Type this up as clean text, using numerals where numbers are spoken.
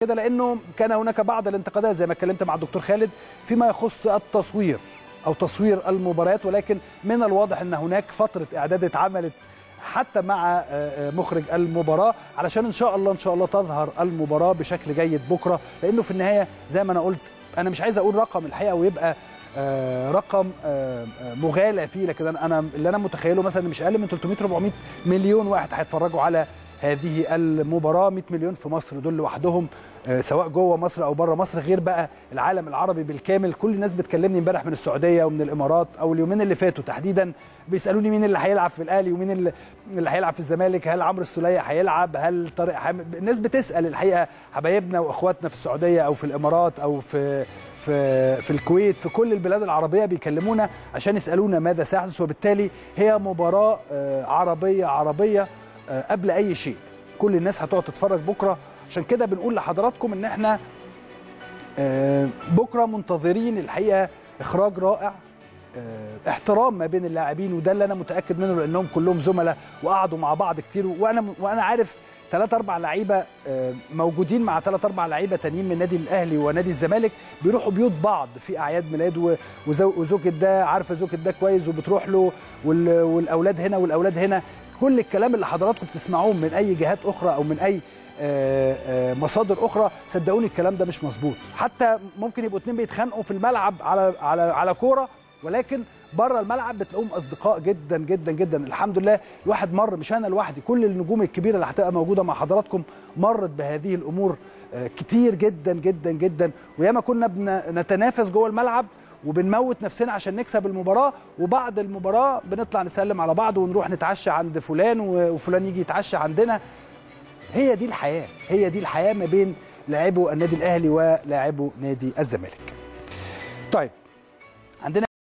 كده، لأنه كان هناك بعض الانتقادات زي ما اتكلمت مع الدكتور خالد فيما يخص التصوير أو تصوير المباريات، ولكن من الواضح أن هناك فترة إعداد اتعملت حتى مع مخرج المباراة علشان إن شاء الله تظهر المباراة بشكل جيد بكرة، لأنه في النهاية زي ما أنا قلت أنا مش عايز أقول رقم الحقيقة ويبقى رقم مغالى فيه، لكن أنا اللي أنا متخيله مثلا مش أقل من 300-400 مليون واحد هيتفرجوا على هذه المباراة. 100 مليون في مصر دول لوحدهم سواء جوه مصر أو بره مصر، غير بقى العالم العربي بالكامل. كل الناس بتكلمني امبارح من السعودية ومن الإمارات أو اليومين اللي فاتوا تحديدا بيسألوني مين اللي هيلعب في الأهلي ومين اللي هيلعب في الزمالك، هل عمرو السليه هيلعب، هل طارق حامد. الناس بتسأل الحقيقة حبايبنا وإخواتنا في السعودية أو في الإمارات أو في الكويت، في كل البلاد العربية بيكلمونا عشان يسألونا ماذا سيحدث. وبالتالي هي مباراة عربية قبل أي شيء، كل الناس هتقعد تتفرج بكرة. عشان كده بنقول لحضراتكم إن إحنا بكرة منتظرين الحقيقة إخراج رائع، احترام ما بين اللاعبين، وده اللي أنا متأكد منه لأنهم كلهم زملاء وقعدوا مع بعض كتير، وأنا عارف 3-4 لعيبة موجودين مع 3-4 لعيبة تانيين من نادي الأهلي ونادي الزمالك بيروحوا بيوت بعض في أعياد ميلاد، وزوجة ده عارفة زوجة ده كويس وبتروح له، والأولاد هنا والأولاد هنا. كل الكلام اللي حضراتكم بتسمعوه من أي جهات أخرى أو من أي مصادر أخرى صدقوني الكلام ده مش مظبوط. حتى ممكن يبقوا اتنين بيتخانقوا في الملعب على كورة، ولكن بره الملعب بتلاقوهم أصدقاء جدا جدا جدا. الحمد لله الواحد مر، مش أنا لوحدي، كل النجوم الكبيرة اللي هتبقى موجودة مع حضراتكم مرت بهذه الأمور كتير جدا جدا جدا، وياما كنا بنتنافس جوه الملعب وبنموت نفسنا عشان نكسب المباراة، وبعد المباراة بنطلع نسلم على بعض ونروح نتعشى عند فلان وفلان يجي يتعشى عندنا. هي دي الحياة، هي دي الحياة ما بين لاعبو النادي الأهلي ولاعبو نادي الزمالك. طيب عندنا